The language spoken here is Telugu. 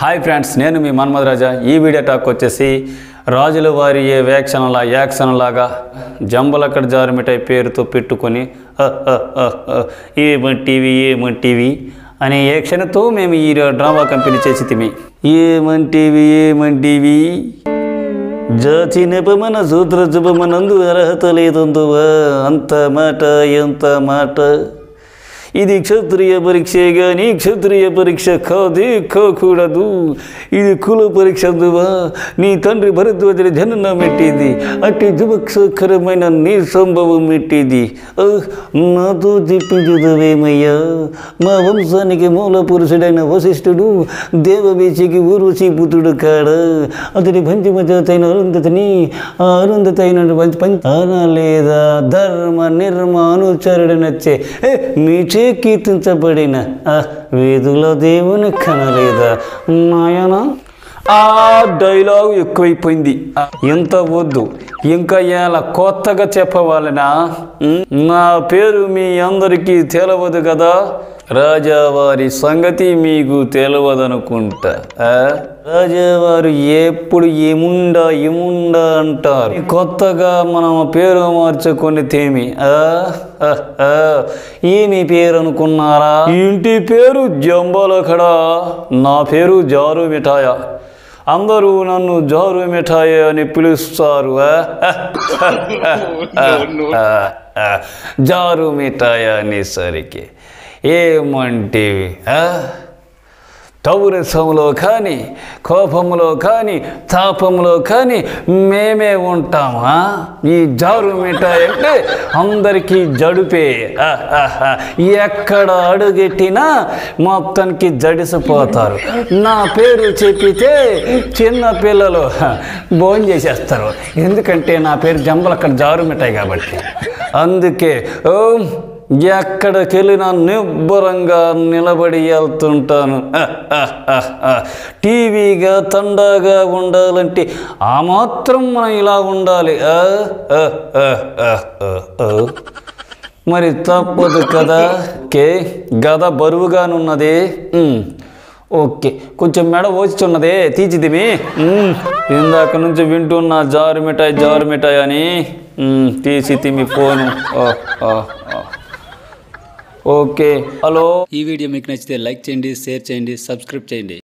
హాయ్ ఫ్రెండ్స్, నేను మీ మన్మధ్ రాజా. ఈ వీడియో టాక్ వచ్చేసి రాజుల వారి ఏ వ్యాఖ్యానంలా యాక్సన్లాగా జంబలక్కడ జారు మిఠాయి పేరుతో పెట్టుకొని ఏమంటీవీ అనే యాక్షన్తో మేము ఈ డ్రామా కంపెనీ చేసి తిమి. ఏమంటీవీ జాతి నిపమన శూద్ర జపమనందు అర్హత లేదందువా, అంత మాట ఇది క్షత్రియ పరీక్షే కానీ క్షత్రియ పరీక్ష కాదే, కాకూడదు. ఇది కుల పరీక్ష అందువా, నీ తండ్రి భరద్వాజుని జననం ఎట్టిది, అట్టి దుభక్షకరమైన నీ సంభవం ఎట్టిది. నాతో చెప్పించుదవేమయ్యా, మా వంశానికి మూల పురుషుడైన వశిష్ఠుడు దేవవేచికి ఊర్వశీ పుత్రుడు కాడ. అతడి పంచమజాతైన అరుంధతిని అరుంధతైన లేదా ధర్మ నిర్మ అనుచరుడనొచ్చే మీచే కీర్తించబడిన వేదుల దేవుని కనలేదా నాయన. ఆ డైలాగ్ ఎక్కువైపోయింది, ఎంత వద్దు. ఇంకా ఇలా కొత్తగా చెప్పవాలనా? నా పేరు మీ అందరికీ తెలియదు కదా, రాజావారి సంగతి మీకు తెలియదనుకుంటా. రాజావారు ఎప్పుడు ఏముండా అంటారు. కొత్తగా మనం పేరు మార్చుకుని తేమి ఏమి పేరు అనుకున్నారా? ఇంటి పేరు జంబలకడా, నా పేరు జారు మిఠాయ. అందరూ నన్ను జారు మిఠాయి అని పిలుస్తారు. జారు మిఠాయి అనేసరికి ఏమంటేవి టౌరసంలో కానీ కోపంలో కానీ తాపంలో కానీ మేమే ఉంటామా? ఈ జారు మిఠాయి అంటే అందరికీ జడుపే. ఎక్కడ అడుగెట్టినా మొత్తానికి జడిసిపోతారు. నా పేరు చెప్పితే చిన్న పిల్లలు భోజనం చేసేస్తారు, ఎందుకంటే నా పేరు జంబలు అక్కడ జారు మిఠాయి కాబట్టి. అందుకే ఎక్కడికి వెళ్ళినా నిబ్బరంగా నిలబడి వెళ్తుంటాను. టీవీగా తండాగా ఉండాలంటే ఆ మాత్రం మనం ఇలా ఉండాలి. మరి తప్పదు కదా. ఓకే, గద బరువుగానున్నది. ఓకే, కొంచెం మెడ ఓచుతున్నదే తీచిదిమి. ఇందాక నుంచి వింటున్నా జారు మిఠాయి అని. తీసితిమి ఫోను. Okay, hello. ఈ వీడియో మీకు నచ్చితే లైక్ చేయండి, షేర్ చేయండి, సబ్స్క్రైబ్ చేయండి.